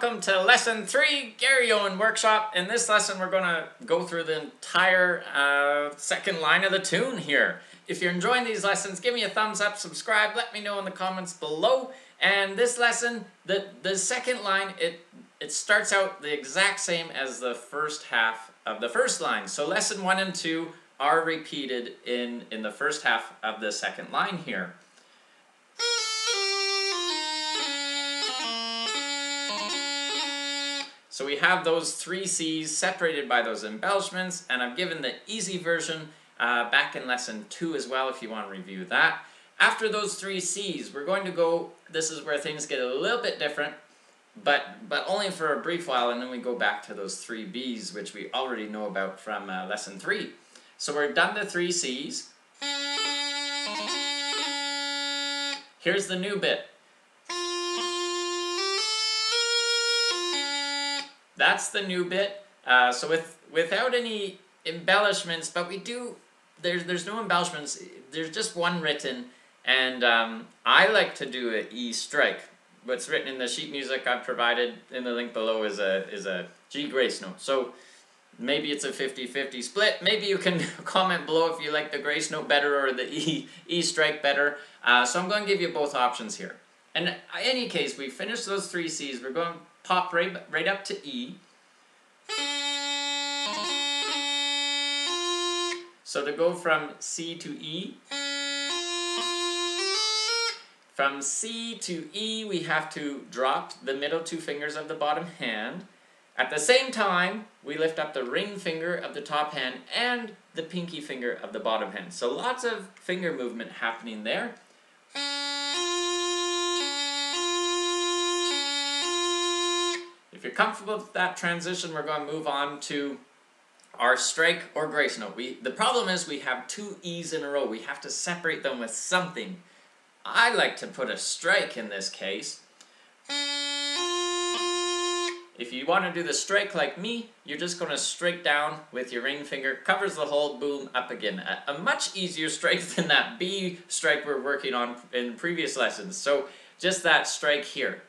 Welcome to lesson 3, Garry Owen workshop. In this lesson we're going to go through the entire second line of the tune here. If you're enjoying these lessons, give me a thumbs up, subscribe, let me know in the comments below. And this lesson, the second line, it starts out the exact same as the first half of the first line. So lesson 1 and 2 are repeated in the first half of the second line here. So we have those three C's separated by those embellishments, and I've given the easy version back in lesson 2 as well if you want to review that. After those three C's, we're going to go, this is where things get a little bit different, but only for a brief while, and then we go back to those three B's, which we already know about from lesson 3. So we're done the three C's. Here's the new bit. That's the new bit, so without any embellishments, but we do, there's no embellishments, there's just one written, and I like to do an E strike. What's written in the sheet music I've provided in the link below is a G grace note, so maybe it's a 50-50 split. Maybe you can comment below if you like the grace note better or the E strike better, so I'm going to give you both options here. And in any case, we finish those three C's, we're going to pop right up to E. So to go from C to E, from C to E we have to drop the middle two fingers of the bottom hand. At the same time, we lift up the ring finger of the top hand and the pinky finger of the bottom hand. So lots of finger movement happening there. If you're comfortable with that transition, we're going to move on to our strike or grace note. The problem is we have two E's in a row. We have to separate them with something. I like to put a strike in this case. If you want to do the strike like me, you're just going to strike down with your ring finger, covers the hole, boom, up again. A much easier strike than that B strike we're working on in previous lessons. So just that strike here.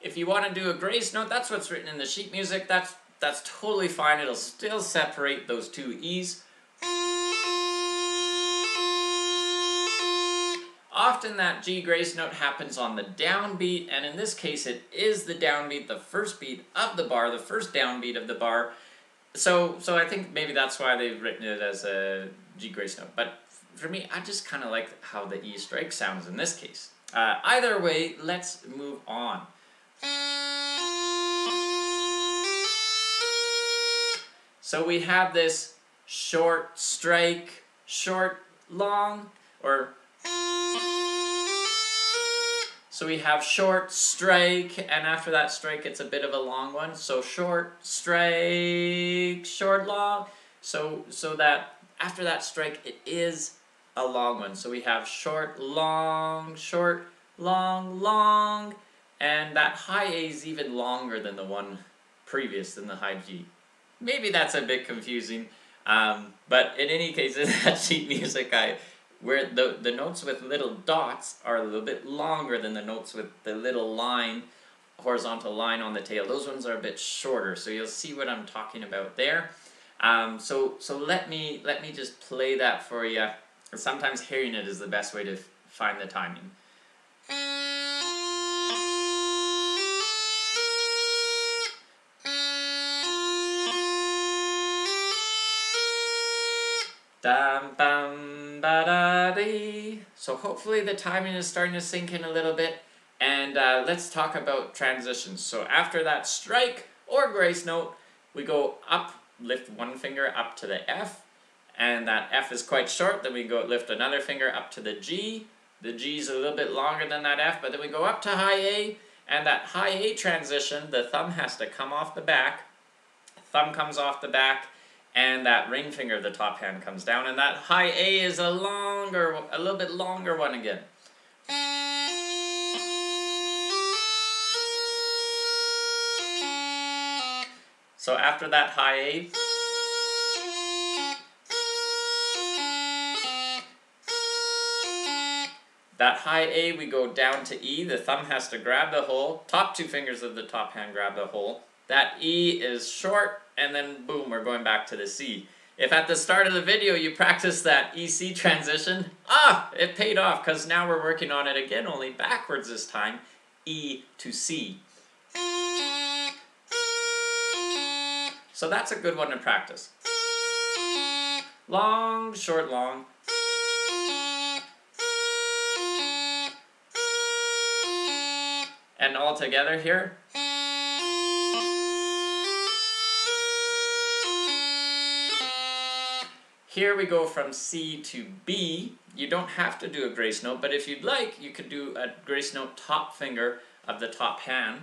If you want to do a grace note, that's what's written in the sheet music, that's totally fine, it'll still separate those two E's. Often that G grace note happens on the downbeat, and in this case it is the downbeat, the first beat of the bar, the first downbeat of the bar. So I think maybe that's why they've written it as a G grace note, but for me, I just kind of like how the E strike sounds in this case. Either way, let's move on. So we have this short strike, short, long, or... So we have short, strike, and after that strike it's a bit of a long one. So short, strike, short, long. So that after that strike it is a long one. So we have short, long, long. And that high A is even longer than the one previous, than the high G. Maybe that's a bit confusing, but in any case, in that sheet music, where the notes with little dots are a little bit longer than the notes with the little line, horizontal line on the tail. Those ones are a bit shorter, so you'll see what I'm talking about there. So let me just play that for you. Sometimes hearing it is the best way to find the timing. So hopefully the timing is starting to sink in a little bit, and let's talk about transitions. So after that strike or grace note, we go up, lift one finger up to the F, and that F is quite short, then we go lift another finger up to the G. The G is a little bit longer than that F, but then we go up to high A, and that high A transition, the thumb has to come off the back, thumb comes off the back, and that ring finger of the top hand comes down, and that high A is a little bit longer one again. So after that high A, That high A, we go down to E. The thumb has to grab the hole. Top two fingers of the top hand grab the hole. That E is short, and then boom, we're going back to the C. If at the start of the video you practice that EC transition, it paid off, because now we're working on it again, only backwards this time, E to C. So that's a good one to practice. Long, short, long. And all together here. Here we go from C to B. You don't have to do a grace note, but if you'd like, you could do a grace note top finger of the top hand.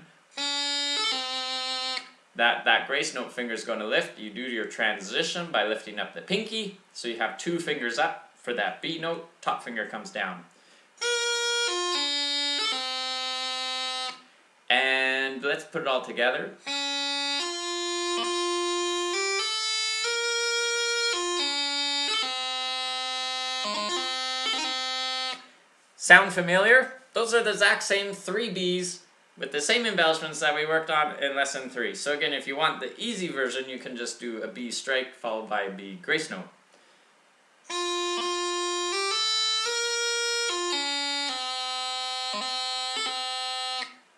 That grace note finger is going to lift. You do your transition by lifting up the pinky. So you have two fingers up for that B note. Top finger comes down. And let's put it all together. Sound familiar? Those are the exact same three Bs with the same embellishments that we worked on in lesson 3. So again, if you want the easy version, you can just do a B strike followed by a B grace note.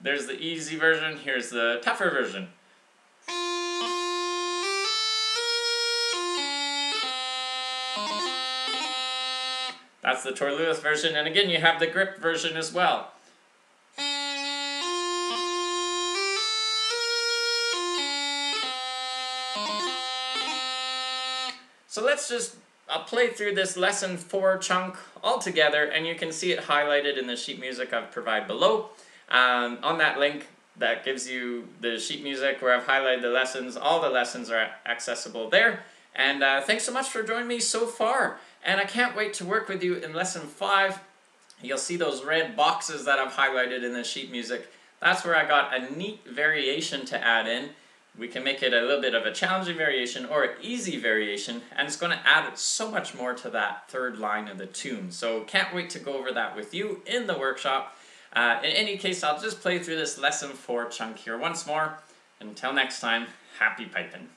There's the easy version, here's the tougher version. That's the Torlewis version, and again you have the grip version as well. So let's just play through this lesson 4 chunk all together, and you can see it highlighted in the sheet music I've provided below. On that link that gives you the sheet music where I've highlighted the lessons, all the lessons are accessible there. And thanks so much for joining me so far. And I can't wait to work with you in lesson 5. You'll see those red boxes that I've highlighted in the sheet music. That's where I got a neat variation to add in. We can make it a little bit of a challenging variation or an easy variation, and it's going to add so much more to that third line of the tune. So can't wait to go over that with you in the workshop. In any case, I'll just play through this lesson 4 chunk here once more. Until next time, happy piping.